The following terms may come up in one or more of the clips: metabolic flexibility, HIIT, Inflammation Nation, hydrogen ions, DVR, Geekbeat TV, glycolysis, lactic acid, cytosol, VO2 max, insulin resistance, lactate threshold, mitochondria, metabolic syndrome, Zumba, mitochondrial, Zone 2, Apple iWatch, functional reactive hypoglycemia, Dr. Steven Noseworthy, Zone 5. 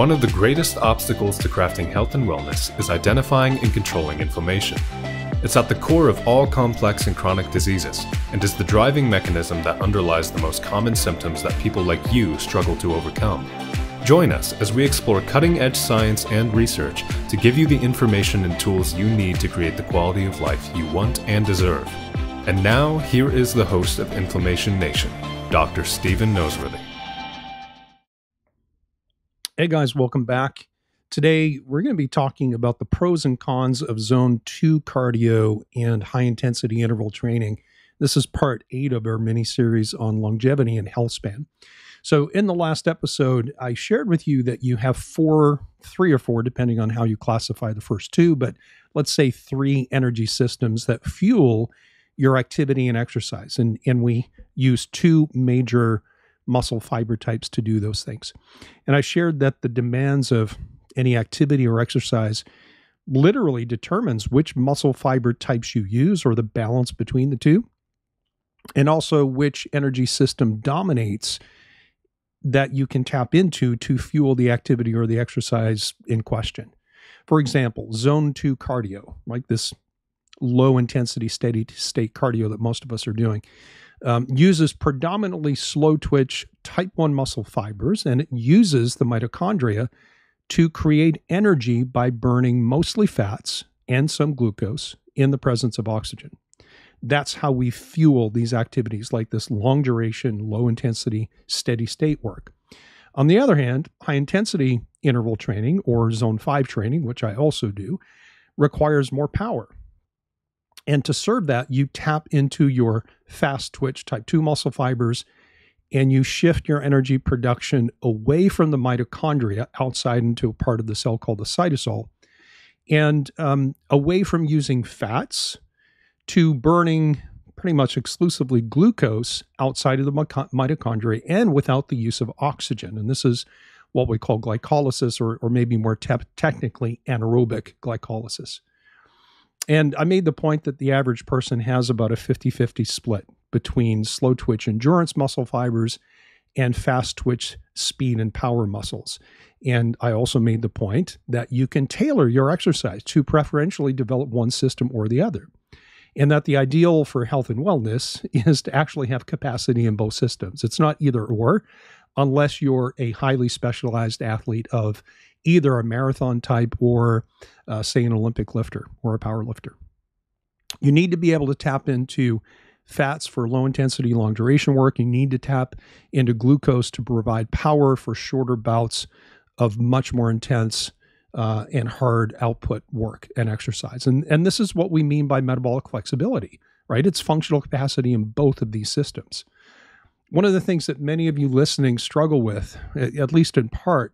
One of the greatest obstacles to crafting health and wellness is identifying and controlling inflammation. It's at the core of all complex and chronic diseases, and is the driving mechanism that underlies the most common symptoms that people like you struggle to overcome. Join us as we explore cutting-edge science and research to give you the information and tools you need to create the quality of life you want and deserve. And now, here is the host of Inflammation Nation, Dr. Steven Noseworthy. Hey guys, welcome back. Today, we're going to be talking about the pros and cons of Zone 2 cardio and high-intensity interval training. This is part 8 of our mini-series on longevity and health span. So in the last episode, I shared with you that you have three or four, depending on how you classify the first two, but let's say three energy systems that fuel your activity and exercise. And we use two major muscle fiber types to do those things. And I shared that the demands of any activity or exercise literally determines which muscle fiber types you use, or the balance between the two, and also which energy system dominates that you can tap into to fuel the activity or the exercise in question. For example, Zone 2 cardio, like this low-intensity, steady-state cardio that most of us are doing, uses predominantly slow-twitch type 1 muscle fibers, and it uses the mitochondria to create energy by burning mostly fats and some glucose in the presence of oxygen. That's how we fuel these activities, like this long-duration, low-intensity, steady-state work. On the other hand, high-intensity interval training, or Zone 5 training, which I also do, requires more power. And to serve that, you tap into your fast-twitch type 2 muscle fibers, and you shift your energy production away from the mitochondria outside into a part of the cell called the cytosol, and away from using fats to burning pretty much exclusively glucose outside of the mitochondria and without the use of oxygen. And this is what we call glycolysis, or maybe more technically anaerobic glycolysis. And I made the point that the average person has about a 50-50 split between slow-twitch endurance muscle fibers and fast-twitch speed and power muscles. And I also made the point that you can tailor your exercise to preferentially develop one system or the other, and that the ideal for health and wellness is to actually have capacity in both systems. It's not either or, unless you're a highly specialized athlete of either a marathon type or, say, an Olympic lifter or a power lifter. You need to be able to tap into fats for low-intensity, long-duration work. You need to tap into glucose to provide power for shorter bouts of much more intense and hard output work and exercise. And this is what we mean by metabolic flexibility, right? It's functional capacity in both of these systems. One of the things that many of you listening struggle with, at least in part,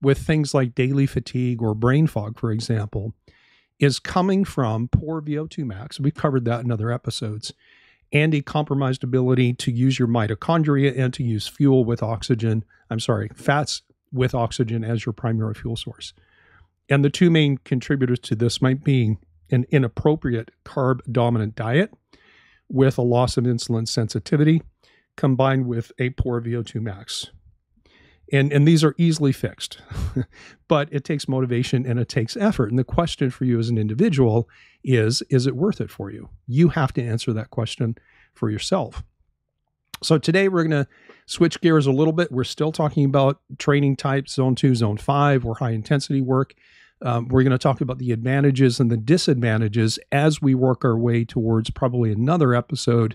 with things like daily fatigue or brain fog, for example, is coming from poor VO2 max. We've covered that in other episodes, and a compromised ability to use your mitochondria and to use fats with oxygen as your primary fuel source. And the two main contributors to this might be an inappropriate carb-dominant diet with a loss of insulin sensitivity combined with a poor VO2 max. And these are easily fixed, but it takes motivation and it takes effort. And the question for you as an individual is it worth it for you? You have to answer that question for yourself. So today we're going to switch gears a little bit. We're still talking about training types, Zone 2, Zone 5, or high-intensity work. We're going to talk about the advantages and the disadvantages as we work our way towards probably another episode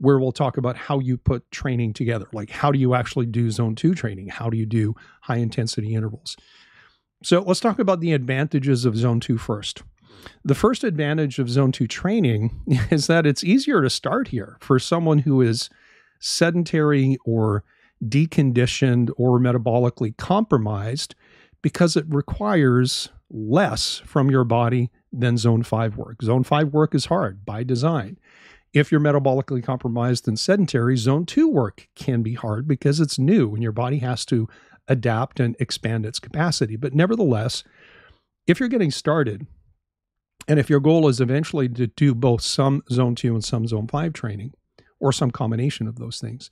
where we'll talk about how you put training together. Like, how do you actually do Zone 2 training? How do you do high-intensity intervals? So let's talk about the advantages of Zone 2 first. The first advantage of Zone 2 training is that it's easier to start here for someone who is sedentary or deconditioned or metabolically compromised, because it requires less from your body than Zone 5 work. Zone 5 work is hard by design. If you're metabolically compromised and sedentary, Zone 2 work can be hard because it's new and your body has to adapt and expand its capacity. But nevertheless, if you're getting started, and if your goal is eventually to do both some Zone 2 and some Zone 5 training, or some combination of those things,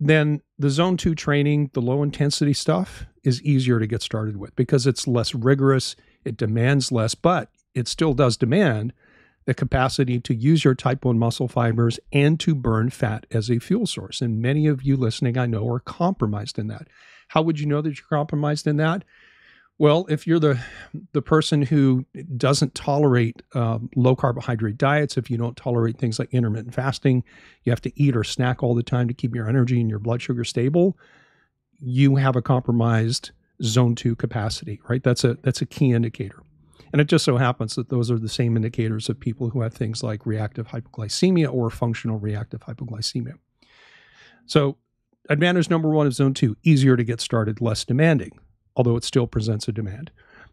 then the zone 2 training, the low intensity stuff is easier to get started with because it's less rigorous. It demands less, but it still does demand the capacity to use your type 1 muscle fibers and to burn fat as a fuel source. And many of you listening, I know, are compromised in that. How would you know that you're compromised in that? Well, if you're the person who doesn't tolerate low carbohydrate diets, if you don't tolerate things like intermittent fasting, you have to eat or snack all the time to keep your energy and your blood sugar stable, you have a compromised zone 2 capacity, right? That's a key indicator. And it just so happens that those are the same indicators of people who have things like reactive hypoglycemia or functional reactive hypoglycemia. So advantage number one of zone 2, easier to get started, less demanding, although it still presents a demand.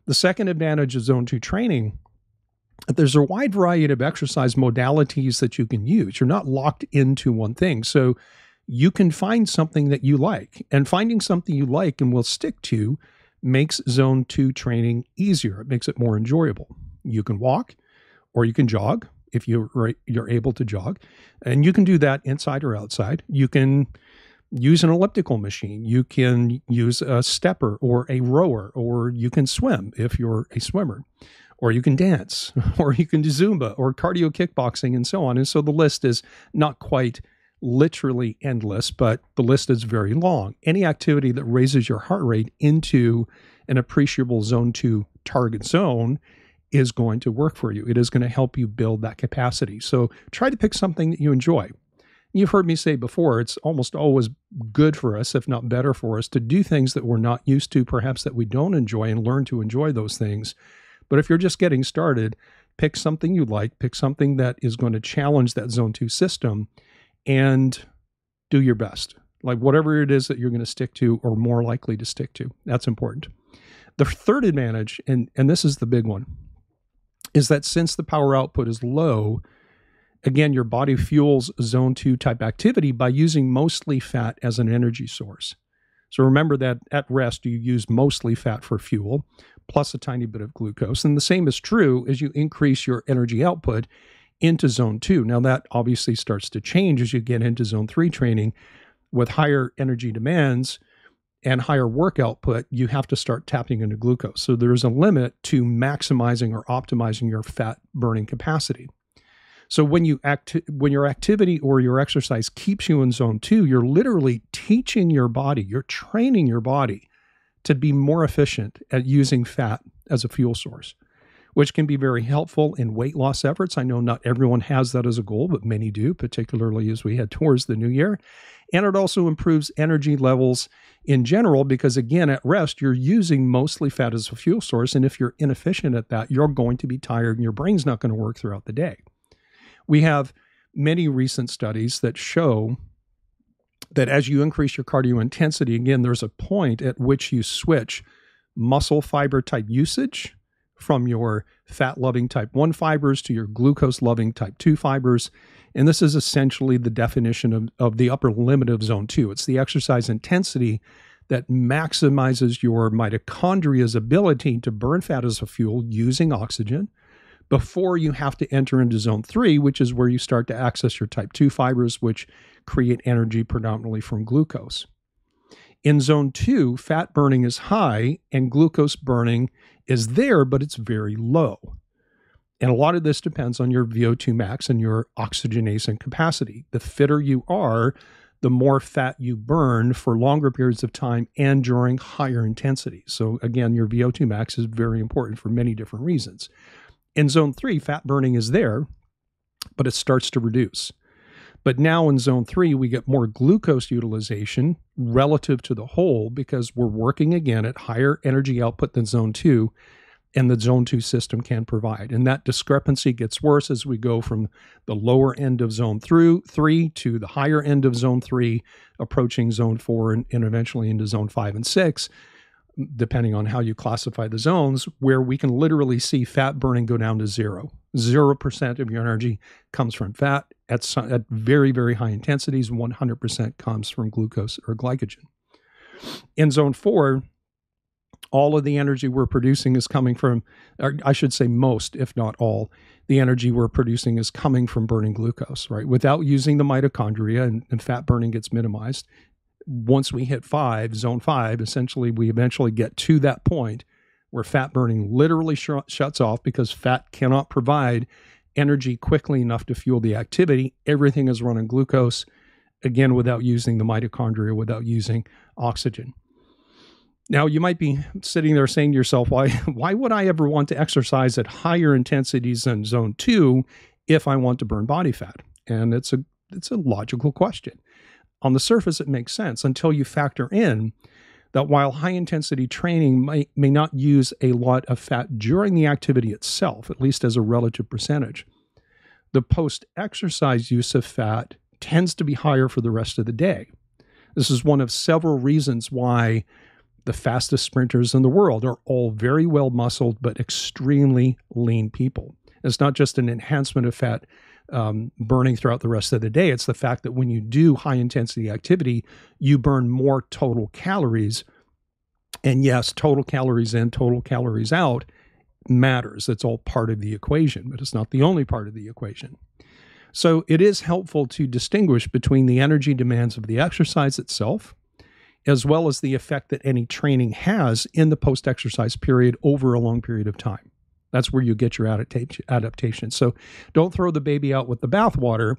The second advantage of zone 2 training, there's a wide variety of exercise modalities that you can use. You're not locked into one thing. So you can find something that you like, and finding something you like and will stick to makes zone 2 training easier. It makes it more enjoyable. You can walk or you can jog if you're able to jog, and you can do that inside or outside. You can use an elliptical machine. You can use a stepper or a rower, or you can swim if you're a swimmer, or you can dance, or you can do Zumba or cardio kickboxing and so on. And so the list is not quite literally endless, but the list is very long. Any activity that raises your heart rate into an appreciable zone 2 target zone is going to work for you. It is going to help you build that capacity. So try to pick something that you enjoy. You've heard me say before, it's almost always good for us, if not better for us, to do things that we're not used to, perhaps that we don't enjoy, and learn to enjoy those things. But if you're just getting started, pick something you like, pick something that is going to challenge that zone 2 system, and do your best. Like whatever it is that you're going to stick to or more likely to stick to, that's important. The third advantage, and this is the big one, is that since the power output is low, again, your body fuels zone 2 type activity by using mostly fat as an energy source. So remember that at rest, you use mostly fat for fuel, plus a tiny bit of glucose. And the same is true as you increase your energy output into zone 2. Now that obviously starts to change as you get into zone 3 training. With higher energy demands and higher work output, you have to start tapping into glucose. So there is a limit to maximizing or optimizing your fat burning capacity. So when your activity or your exercise keeps you in zone 2, you're literally teaching your body, you're training your body to be more efficient at using fat as a fuel source, which can be very helpful in weight loss efforts. I know not everyone has that as a goal, but many do, particularly as we head towards the new year. And it also improves energy levels in general, because again, at rest, you're using mostly fat as a fuel source. And if you're inefficient at that, you're going to be tired and your brain's not going to work throughout the day. We have many recent studies that show that as you increase your cardio intensity, again, there's a point at which you switch muscle fiber type usage from your fat-loving type 1 fibers to your glucose-loving type 2 fibers. And this is essentially the definition of the upper limit of zone 2. It's the exercise intensity that maximizes your mitochondria's ability to burn fat as a fuel using oxygen before you have to enter into zone 3, which is where you start to access your type 2 fibers, which create energy predominantly from glucose. In zone 2, fat burning is high and glucose burning is there, but it's very low. And a lot of this depends on your VO2 max and your oxygenation capacity. The fitter you are, the more fat you burn for longer periods of time and during higher intensity. So again, your VO2 max is very important for many different reasons. In zone 3, fat burning is there, but it starts to reduce. But now in zone 3, we get more glucose utilization relative to the whole because we're working again at higher energy output than zone 2 and the zone 2 system can provide. And that discrepancy gets worse as we go from the lower end of zone 3 to the higher end of zone 3, approaching zone 4 and eventually into zone 5 and 6, depending on how you classify the zones, where we can literally see fat burning go down to zero. 0% of your energy comes from fat. At very, very high intensities, 100% comes from glucose or glycogen. In zone 4, all of the energy we're producing is coming from, or I should say most, if not all, the energy we're producing is coming from burning glucose, right? Without using the mitochondria, and fat burning gets minimized, once we hit zone 5, essentially we eventually get to that point where fat burning literally shuts off because fat cannot provide energy quickly enough to fuel the activity. Everything is running glucose, again, without using the mitochondria, without using oxygen. Now, you might be sitting there saying to yourself, why would I ever want to exercise at higher intensities than zone 2 if I want to burn body fat? And it's a logical question. On the surface, it makes sense until you factor in that while high-intensity training may not use a lot of fat during the activity itself, at least as a relative percentage, the post-exercise use of fat tends to be higher for the rest of the day. This is one of several reasons why the fastest sprinters in the world are all very well-muscled but extremely lean people. It's not just an enhancement of fat burning throughout the rest of the day. It's the fact that when you do high-intensity activity, you burn more total calories. And yes, total calories in, total calories out matters. That's all part of the equation, but it's not the only part of the equation. So it is helpful to distinguish between the energy demands of the exercise itself, as well as the effect that any training has in the post-exercise period over a long period of time. That's where you get your adaptation. So don't throw the baby out with the bathwater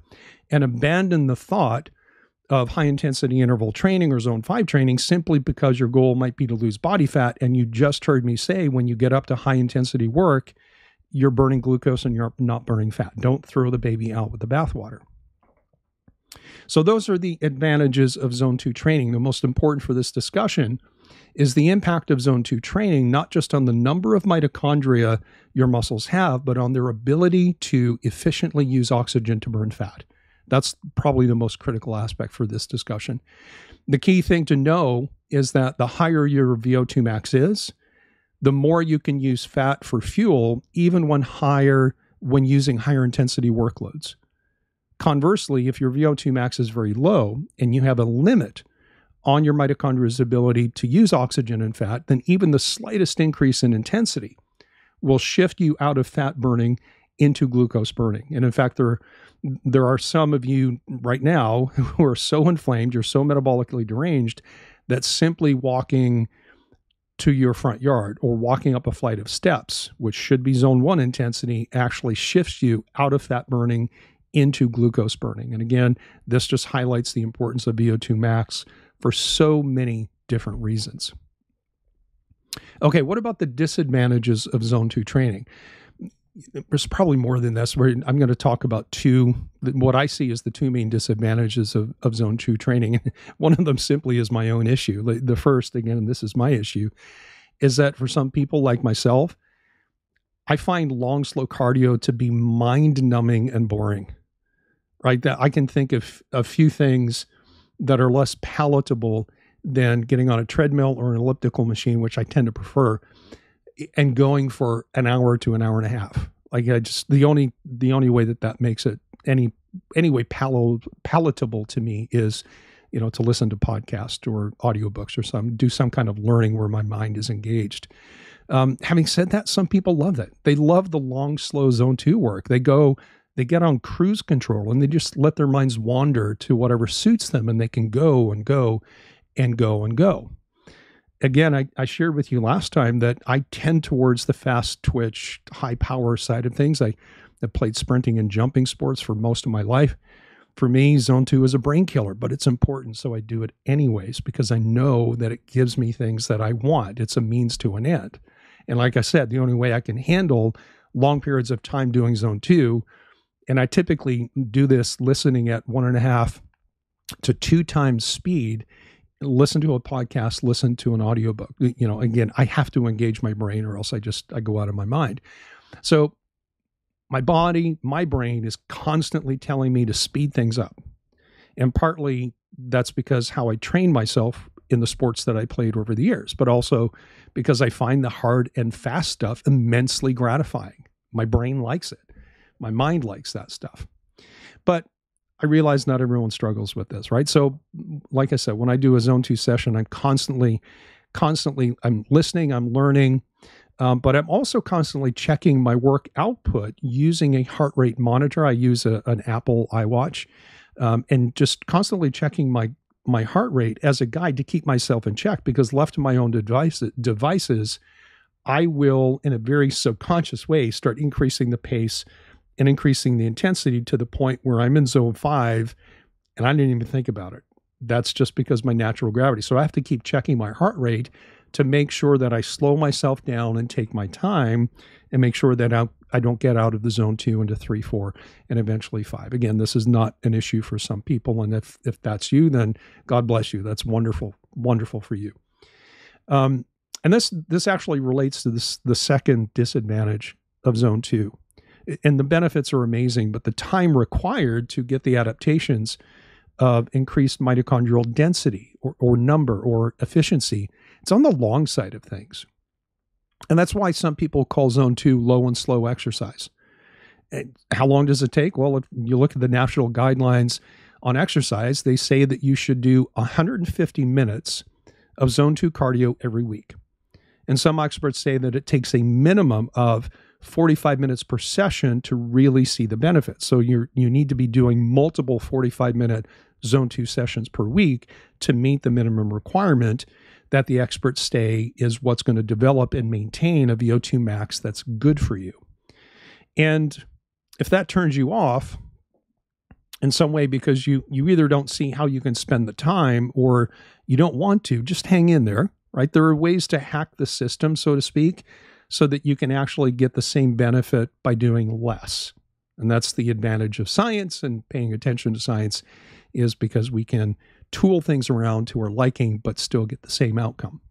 and abandon the thought of high-intensity interval training or Zone 5 training simply because your goal might be to lose body fat. And you just heard me say when you get up to high-intensity work, you're burning glucose and you're not burning fat. Don't throw the baby out with the bathwater. So those are the advantages of Zone 2 training. The most important for this discussion is the impact of Zone 2 training, not just on the number of mitochondria your muscles have, but on their ability to efficiently use oxygen to burn fat. That's probably the most critical aspect for this discussion. The key thing to know is that the higher your VO2 max is, the more you can use fat for fuel, even when using higher intensity workloads. Conversely, if your VO2 max is very low and you have a limit on your mitochondria's ability to use oxygen and fat, then even the slightest increase in intensity will shift you out of fat burning into glucose burning. And in fact, there are some of you right now who are so inflamed, you're so metabolically deranged, that simply walking to your front yard or walking up a flight of steps, which should be zone 1 intensity, actually shifts you out of fat burning into glucose burning. And again, this just highlights the importance of VO2 max for so many different reasons. Okay, what about the disadvantages of Zone 2 training? There's probably more than this. I'm going to talk about what I see as the two main disadvantages of Zone 2 training. One of them simply is my own issue. The first, again, and this is my issue, is that for some people like myself, I find long, slow cardio to be mind-numbing and boring, right? That I can think of a few things that are less palatable than getting on a treadmill or an elliptical machine, which I tend to prefer, and going for an hour to an hour and a half. Like the only way that makes it any way palatable to me is, you know, to listen to podcasts or audiobooks or do some kind of learning where my mind is engaged. Having said that, some people love that. They love the long, slow Zone 2 work. They get on cruise control and they just let their minds wander to whatever suits them, and they can go and go and go and go. Again, I shared with you last time that I tend towards the fast twitch, high power side of things. I played sprinting and jumping sports for most of my life. For me, Zone 2 is a brain killer, but it's important, so I do it anyways because I know that it gives me things that I want. It's a means to an end. And like I said, the only way I can handle long periods of time doing Zone 2, and I typically do this listening at 1.5 to 2 times speed, listen to a podcast, listen to an audiobook. You know, again, I have to engage my brain or else I go out of my mind. So my body, my brain is constantly telling me to speed things up. And partly that's because how I train myself in the sports that I played over the years, but also because I find the hard and fast stuff immensely gratifying. My brain likes it. My mind likes that stuff. But I realize not everyone struggles with this, right? So like I said, when I do a Zone 2 session, I'm constantly, I'm listening, I'm learning, but I'm also constantly checking my work output using a heart rate monitor. I use an Apple iWatch, and just constantly checking my my heart rate as a guide to keep myself in check, because left to my own devices, I will, in a very subconscious way, start increasing the pace and increasing the intensity to the point where I'm in zone 5 and I didn't even think about it. That's just because my natural gravity. So I have to keep checking my heart rate to make sure that I slow myself down and take my time and make sure that I don't get out of the zone 2 into 3, 4, and eventually 5. Again, this is not an issue for some people. And if that's you, then God bless you. That's wonderful, wonderful for you. And this actually relates to the second disadvantage of zone 2. And the benefits are amazing, but the time required to get the adaptations of increased mitochondrial density or number or efficiency, it's on the long side of things. And that's why some people call zone 2 low and slow exercise. And how long does it take? Well, if you look at the national guidelines on exercise, they say that you should do 150 minutes of zone 2 cardio every week. And some experts say that it takes a minimum of 45 minutes per session to really see the benefits. So you need to be doing multiple 45-minute zone 2 sessions per week to meet the minimum requirement that the experts say is what's going to develop and maintain a VO2 max that's good for you. And if that turns you off in some way because you either don't see how you can spend the time or you don't want to, just hang in there, right? There are ways to hack the system, so to speak, so that you can actually get the same benefit by doing less. And that's the advantage of science, and paying attention to science is because we can tool things around to our liking, but still get the same outcome.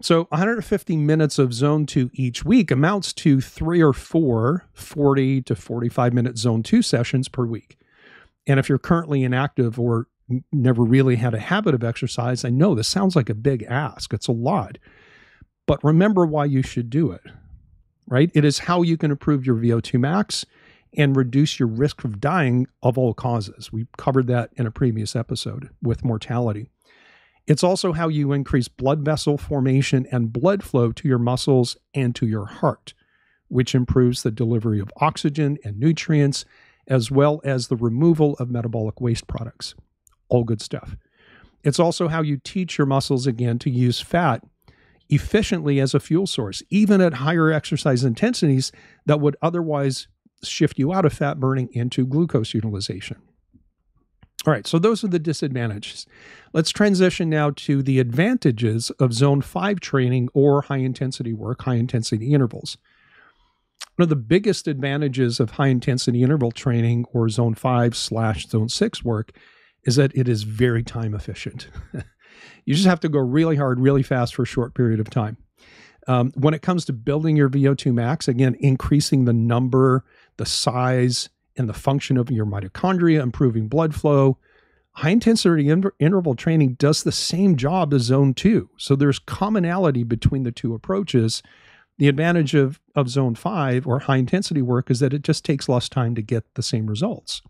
So 150 minutes of zone 2 each week amounts to 3 or 4 40 to 45-minute zone 2 sessions per week. And if you're currently inactive or never really had a habit of exercise, I know this sounds like a big ask. It's a lot. But remember why you should do it, right? It is how you can improve your VO2 max and reduce your risk of dying of all causes. We covered that in a previous episode with mortality. It's also how you increase blood vessel formation and blood flow to your muscles and to your heart, which improves the delivery of oxygen and nutrients, as well as the removal of metabolic waste products. All good stuff. It's also how you teach your muscles again to use fat efficiently as a fuel source, even at higher exercise intensities that would otherwise shift you out of fat burning into glucose utilization. All right, so those are the disadvantages. Let's transition now to the advantages of zone 5 training or high intensity work, high intensity intervals. One of the biggest advantages of high intensity interval training or zone 5/zone 6 work is that it is very time efficient. You just have to go really hard, really fast for a short period of time. When it comes to building your VO2 max, again, increasing the number, the size, and the function of your mitochondria, improving blood flow, high-intensity interval training does the same job as Zone 2. So there's commonality between the two approaches. The advantage of Zone 5 or high-intensity work is that it just takes less time to get the same results.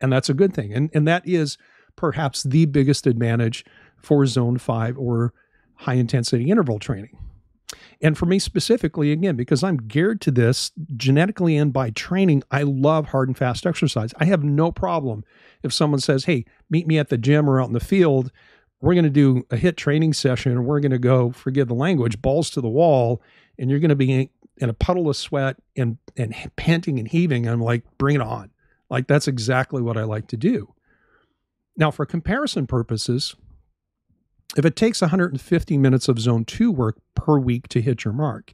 And that's a good thing. And that is perhaps the biggest advantage for Zone 5 or high-intensity interval training. And for me specifically, again, because I'm geared to this genetically and by training, I love hard and fast exercise. I have no problem if someone says, hey, meet me at the gym or out in the field. We're going to do a HIIT training session and we're going to go, forgive the language, balls to the wall. And you're going to be in a puddle of sweat and panting and heaving. I'm like, bring it on. Like, that's exactly what I like to do. Now, for comparison purposes, if it takes 150 minutes of Zone 2 work per week to hit your mark,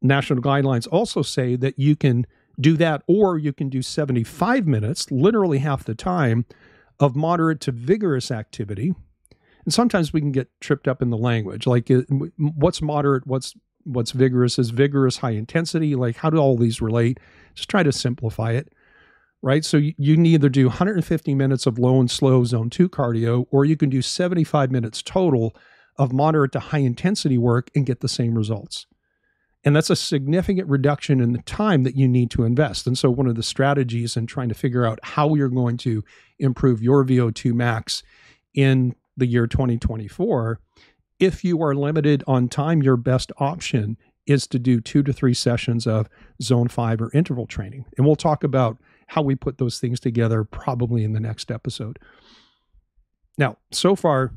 national guidelines also say that you can do that, or you can do 75 minutes, literally half the time, of moderate to vigorous activity. And sometimes we can get tripped up in the language. Like, what's moderate, what's vigorous? Is vigorous high intensity? Like, how do all these relate? Just try to simplify it. Right? So you can either do 150 minutes of low and slow zone 2 cardio, or you can do 75 minutes total of moderate to high intensity work and get the same results. And that's a significant reduction in the time that you need to invest. And so one of the strategies in trying to figure out how you're going to improve your VO2 max in the year 2024, if you are limited on time, your best option is to do 2 to 3 sessions of zone 5 or interval training. And we'll talk about how we put those things together probably in the next episode. Now, so far,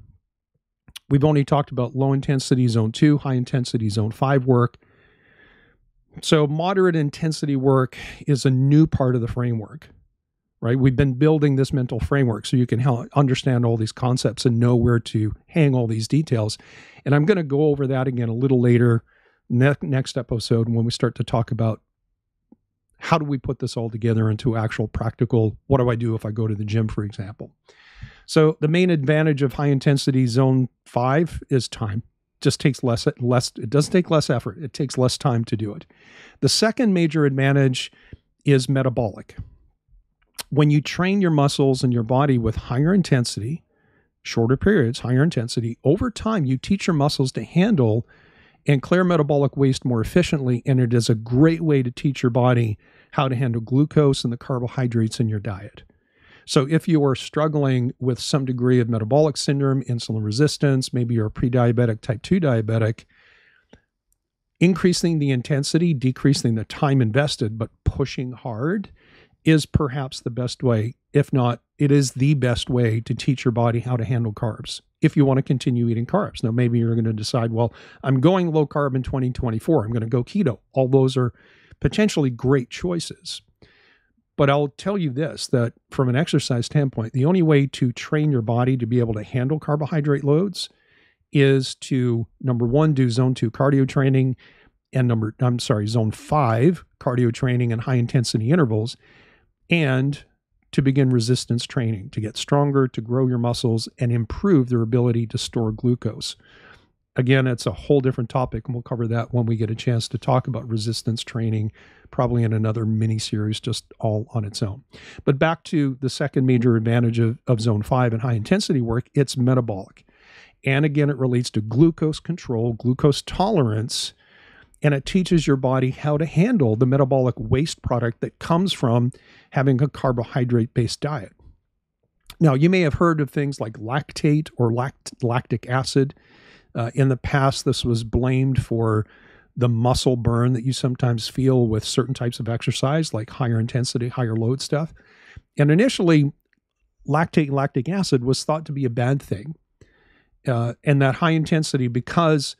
we've only talked about low-intensity Zone 2, high-intensity Zone 5 work. So moderate intensity work is a new part of the framework, right? We've been building this mental framework so you can understand all these concepts and know where to hang all these details. And I'm going to go over that again a little later, next episode, when we start to talk about how do we put this all together into actual practical, what do I do if I go to the gym, for example. So the main advantage of high-intensity Zone 5 is time. Just takes less. It doesn't take less effort. It takes less time to do it. The second major advantage is metabolic. When you train your muscles and your body with higher intensity, shorter periods, higher intensity, over time you teach your muscles to handle and clear metabolic waste more efficiently, and it is a great way to teach your body how to handle glucose and the carbohydrates in your diet. So if you are struggling with some degree of metabolic syndrome, insulin resistance, maybe you're a pre-diabetic, type 2 diabetic, increasing the intensity, decreasing the time invested, but pushing hard is perhaps the best way. If not, it is the best way to teach your body how to handle carbs if you want to continue eating carbs. Now, maybe you're going to decide, well, I'm going low carb in 2024. I'm going to go keto. All those are potentially great choices. But I'll tell you this, that from an exercise standpoint, the only way to train your body to be able to handle carbohydrate loads is to, number one, do Zone 2 cardio training and Zone 5 cardio training and high intensity intervals, and to begin resistance training, to get stronger, to grow your muscles and improve their ability to store glucose. Again, it's a whole different topic, and we'll cover that when we get a chance to talk about resistance training, probably in another mini-series just all on its own. But back to the second major advantage of Zone 5 and high-intensity work, it's metabolic. And again, it relates to glucose control, glucose tolerance, and it teaches your body how to handle the metabolic waste product that comes from having a carbohydrate-based diet. Now, you may have heard of things like lactate or lactic acid. In the past, this was blamed for the muscle burn that you sometimes feel with certain types of exercise, like higher intensity, higher load stuff. And initially, lactate and lactic acid was thought to be a bad thing. And that high intensity, because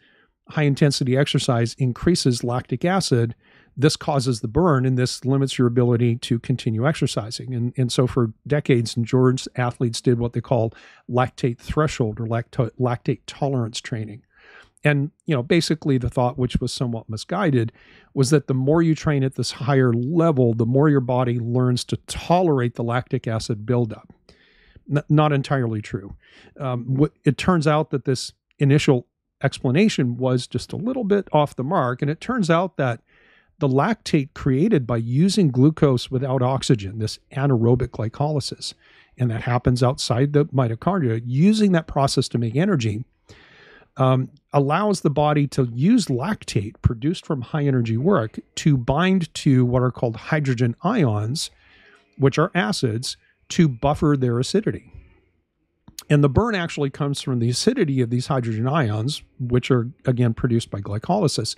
high intensity exercise increases lactic acid, this causes the burn, and this limits your ability to continue exercising. And so for decades, endurance athletes did what they call lactate threshold or lactate tolerance training. And, you know, basically the thought, which was somewhat misguided, was that the more you train at this higher level, the more your body learns to tolerate the lactic acid buildup. Not entirely true. It turns out that this initial explanation was just a little bit off the mark, and it turns out that the lactate created by using glucose without oxygen, this anaerobic glycolysis, and that happens outside the mitochondria, using that process to make energy, allows the body to use lactate produced from high energy work to bind to what are called hydrogen ions, which are acids, to buffer their acidity. And the burn actually comes from the acidity of these hydrogen ions, which are, again, produced by glycolysis.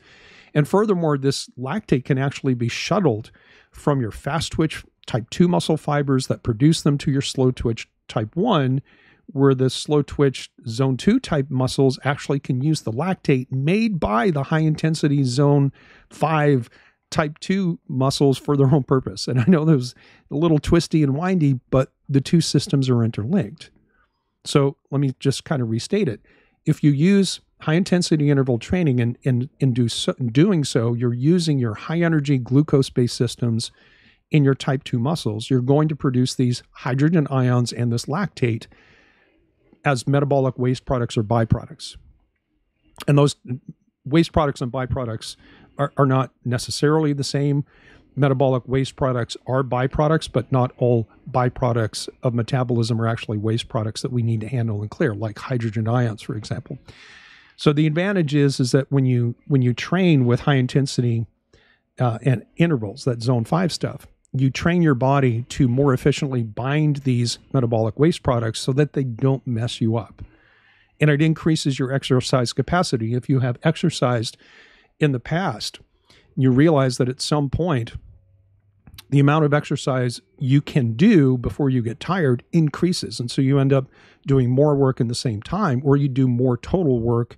And furthermore, this lactate can actually be shuttled from your fast twitch type 2 muscle fibers that produce them to your slow twitch type 1, where the slow twitch Zone 2 type muscles actually can use the lactate made by the high intensity Zone 5 type 2 muscles for their own purpose. And I know that was a little twisty and windy, but the two systems are interlinked. So let me just kind of restate it. If you use high-intensity interval training, and in doing so, you're using your high-energy glucose-based systems in your type 2 muscles, you're going to produce these hydrogen ions and this lactate as metabolic waste products or byproducts. And those waste products and byproducts are not necessarily the same. Metabolic waste products are byproducts, but not all byproducts of metabolism are actually waste products that we need to handle and clear, like hydrogen ions, for example. So the advantage is that when you train with high intensity and intervals, that Zone 5 stuff, you train your body to more efficiently bind these metabolic waste products so that they don't mess you up. And it increases your exercise capacity. If you have exercised in the past, you realize that at some point the amount of exercise you can do before you get tired increases. And so you end up doing more work in the same time, or you do more total work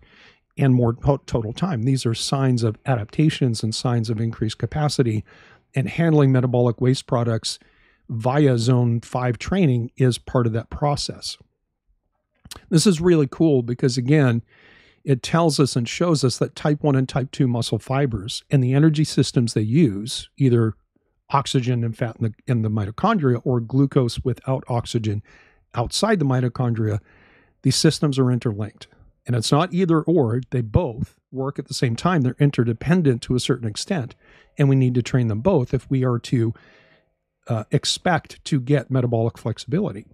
and more total time. These are signs of adaptations and signs of increased capacity, and handling metabolic waste products via Zone 5 training is part of that process. This is really cool because, again, it tells us and shows us that type 1 and type 2 muscle fibers and the energy systems they use, either oxygen and fat in the mitochondria or glucose without oxygen outside the mitochondria, these systems are interlinked. And it's not either or, they both work at the same time. They're interdependent to a certain extent, and we need to train them both if we are to expect to get metabolic flexibility.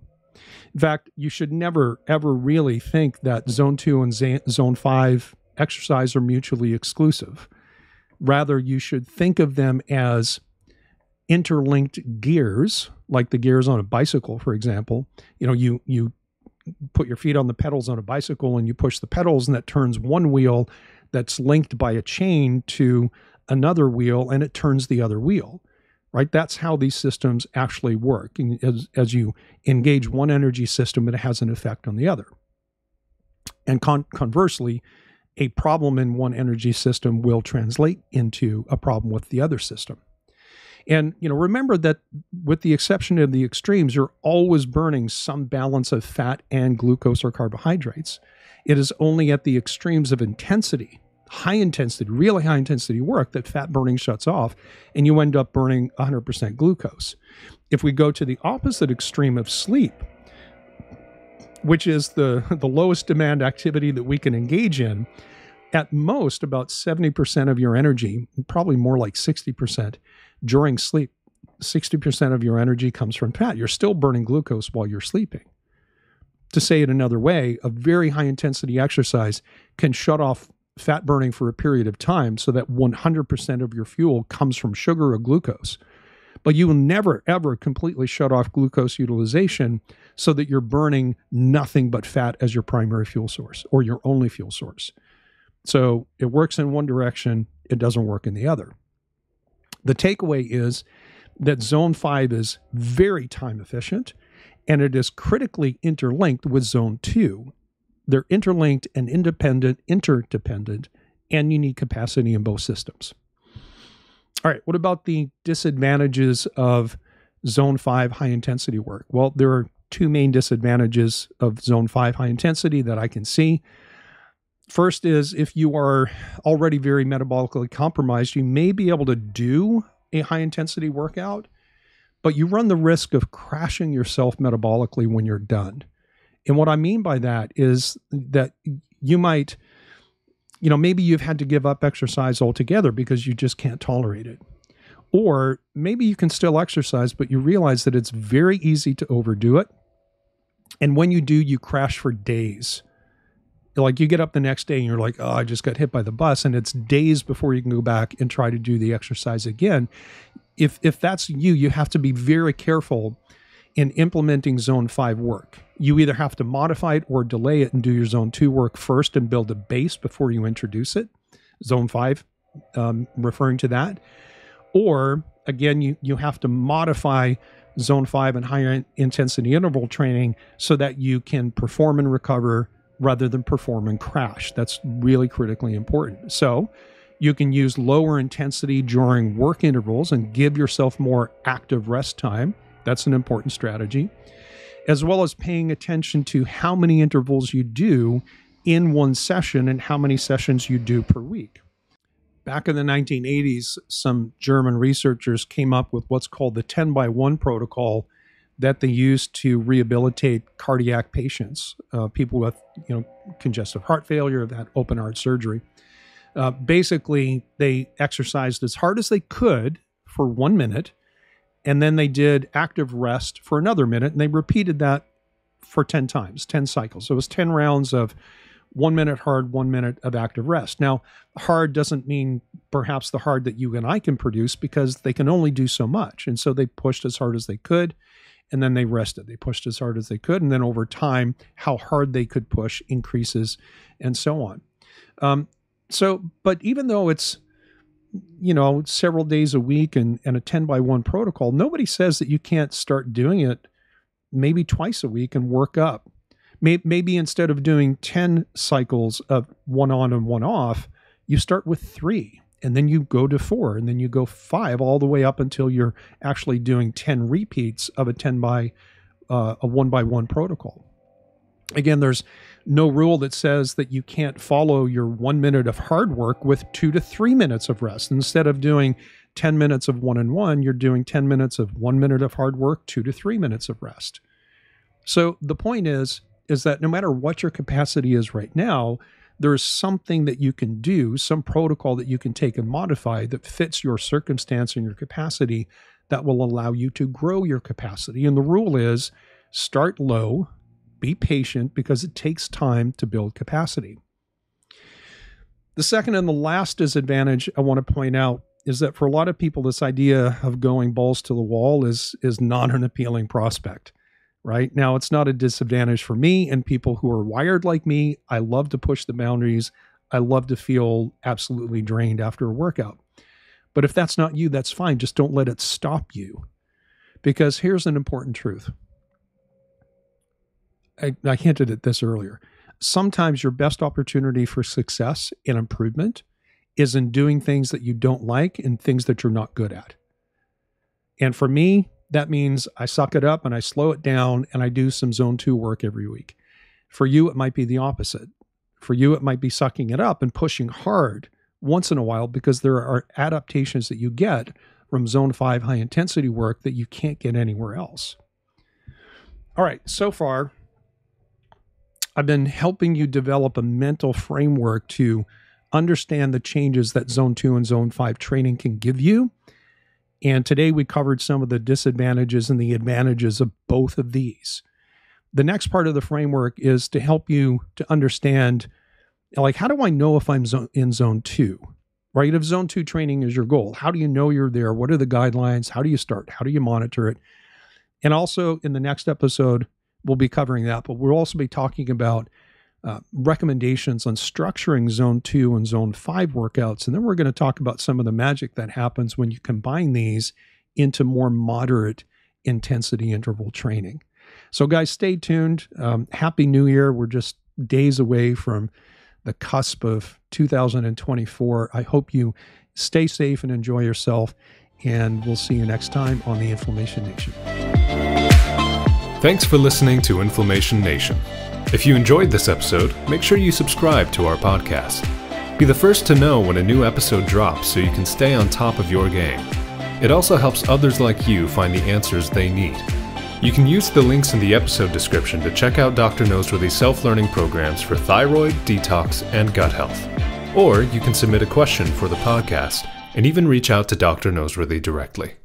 In fact, you should never, ever really think that Zone 2 and Zone 5 exercise are mutually exclusive. Rather, you should think of them as interlinked gears, like the gears on a bicycle, for example. You know, you put your feet on the pedals on a bicycle and you push the pedals, and that turns one wheel that's linked by a chain to another wheel, and it turns the other wheel. Right? That's how these systems actually work. And as you engage one energy system, it has an effect on the other. And conversely, a problem in one energy system will translate into a problem with the other system. And, you know, remember that with the exception of the extremes, you're always burning some balance of fat and glucose or carbohydrates. It is only at the extremes of intensity, high intensity, really high intensity work, that fat burning shuts off, and you end up burning 100% glucose. If we go to the opposite extreme of sleep, which is the lowest demand activity that we can engage in, at most about 70% of your energy, probably more like 60% during sleep, 60% of your energy comes from fat. You're still burning glucose while you're sleeping. To say it another way, a very high intensity exercise can shut off fat burning for a period of time so that 100% of your fuel comes from sugar or glucose. But you will never, ever completely shut off glucose utilization so that you're burning nothing but fat as your primary fuel source or your only fuel source. So it works in one direction, it doesn't work in the other. The takeaway is that Zone 5 is very time efficient, and it is critically interlinked with Zone 2. They're interlinked and interdependent, and you need capacity in both systems. All right, what about the disadvantages of Zone 5 high-intensity work? Well, there are two main disadvantages of Zone 5 high-intensity that I can see. First is, if you are already very metabolically compromised, you may be able to do a high-intensity workout, but you run the risk of crashing yourself metabolically when you're done. And what I mean by that is that you might, you know, maybe you've had to give up exercise altogether because you just can't tolerate it. Or maybe you can still exercise, but you realize that it's very easy to overdo it. And when you do, you crash for days. Like, you get up the next day and you're like, oh, I just got hit by the bus. And it's days before you can go back and try to do the exercise again. If that's you, you have to be very careful in implementing Zone 5 work. You either have to modify it or delay it and do your Zone 2 work first and build a base before you introduce it. Zone 5, referring to that. Or, again, you have to modify Zone 5 and higher intensity interval training so that you can perform and recover rather than perform and crash. That's really critically important. So you can use lower intensity during work intervals and give yourself more active rest time. That's an important strategy, as well as paying attention to how many intervals you do in one session and how many sessions you do per week. Back in the 1980s, some German researchers came up with what's called the 10-by-1 protocol that they used to rehabilitate cardiac patients, people with, you know, congestive heart failure, that open heart surgery. Basically, they exercised as hard as they could for 1 minute, and then they did active rest for another minute, and they repeated that for 10 times, 10 cycles. So it was 10 rounds of 1 minute hard, 1 minute of active rest. Now, hard doesn't mean perhaps the hard that you and I can produce, because they can only do so much. And so they pushed as hard as they could, and then they rested. They pushed as hard as they could, and then over time, how hard they could push increases and so on. But even though it's you know, several days a week and a 10-by-1 protocol, nobody says that you can't start doing it maybe twice a week and work up. Maybe instead of doing 10 cycles of one on and one off, you start with 3, and then you go to 4, and then you go 5, all the way up until you're actually doing 10 repeats of a 1-by-1 protocol. Again, there's no rule that says that you can't follow your 1 minute of hard work with 2 to 3 minutes of rest. Instead of doing 10 minutes of one and one, you're doing 10 minutes of 1 minute of hard work, 2 to 3 minutes of rest. So the point is that no matter what your capacity is right now, there's something that you can do, some protocol that you can take and modify that fits your circumstance and your capacity that will allow you to grow your capacity. And the rule is start low, be patient, because it takes time to build capacity. The second and the last disadvantage I want to point out is that for a lot of people, this idea of going balls to the wall is not an appealing prospect. Right now, it's not a disadvantage for me and people who are wired like me. I love to push the boundaries. I love to feel absolutely drained after a workout. But if that's not you, that's fine. Just don't let it stop you. Because here's an important truth. I hinted at this earlier. Sometimes your best opportunity for success and improvement is in doing things that you don't like and things that you're not good at. And for me, that means I suck it up and I slow it down and I do some zone 2 work every week. For you, it might be the opposite. For you, it might be sucking it up and pushing hard once in a while, because there are adaptations that you get from zone 5 high intensity work that you can't get anywhere else. All right, so far, I've been helping you develop a mental framework to understand the changes that zone 2 and zone 5 training can give you. And today we covered some of the disadvantages and the advantages of both of these. The next part of the framework is to help you to understand, like, how do I know if I'm in zone 2, right? If zone 2 training is your goal, how do you know you're there? What are the guidelines? How do you start? How do you monitor it? And also in the next episode, we'll be covering that, but we'll also be talking about recommendations on structuring zone 2 and zone 5 workouts. And then we're going to talk about some of the magic that happens when you combine these into more moderate intensity interval training. So guys, stay tuned. Happy New Year. We're just days away from the cusp of 2024. I hope you stay safe and enjoy yourself. And we'll see you next time on the Inflammation Nation. Thanks for listening to Inflammation Nation. If you enjoyed this episode, make sure you subscribe to our podcast. Be the first to know when a new episode drops so you can stay on top of your game. It also helps others like you find the answers they need. You can use the links in the episode description to check out Dr. Noseworthy's self-learning programs for thyroid, detox, and gut health. Or you can submit a question for the podcast and even reach out to Dr. Noseworthy directly.